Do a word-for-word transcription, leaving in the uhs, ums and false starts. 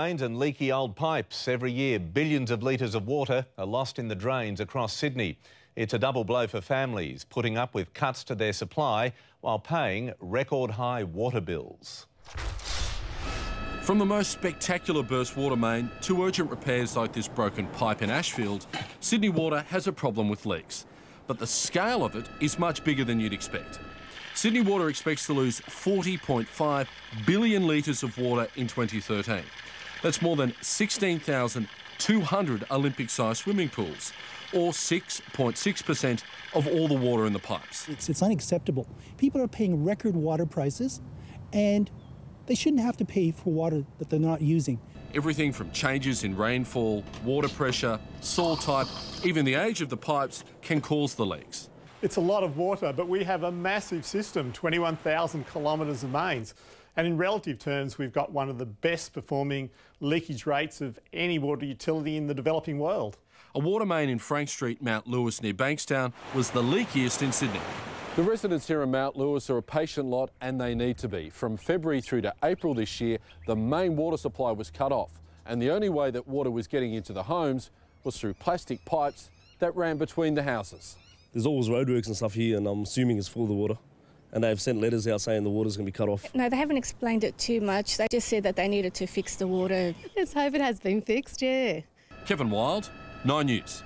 And leaky old pipes. Every year, billions of litres of water are lost in the drains across Sydney. It's a double blow for families, putting up with cuts to their supply while paying record-high water bills. From the most spectacular burst water main to urgent repairs like this broken pipe in Ashfield, Sydney Water has a problem with leaks. But the scale of it is much bigger than you'd expect. Sydney Water expects to lose forty point five billion litres of water in twenty thirteen. That's more than sixteen thousand two hundred Olympic-sized swimming pools, or six point six percent of all the water in the pipes. It's, it's unacceptable. People are paying record water prices, and they shouldn't have to pay for water that they're not using. Everything from changes in rainfall, water pressure, soil type, even the age of the pipes can cause the leaks. It's a lot of water, but we have a massive system, twenty-one thousand kilometres of mains. And in relative terms, we've got one of the best performing leakage rates of any water utility in the developing world. A water main in Frank Street, Mount Lewis, near Bankstown, was the leakiest in Sydney. The residents here in Mount Lewis are a patient lot, and they need to be. From February through to April this year, the main water supply was cut off, and the only way that water was getting into the homes was through plastic pipes that ran between the houses. There's always roadworks and stuff here, and I'm assuming it's full of water. And they've sent letters out saying the water's going to be cut off. No, they haven't explained it too much. They just said that they needed to fix the water. Let's hope it has been fixed, yeah. Kevin Wilde, Nine News.